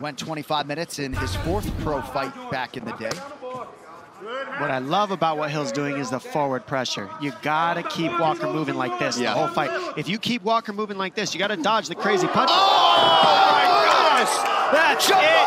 went 25 minutes in his fourth pro fight back in the day. What I love about what Hill's doing is the forward pressure. You gotta keep Walker moving like this the whole fight. If you keep Walker moving like this, you gotta dodge the crazy punches. Oh my gosh! That's it!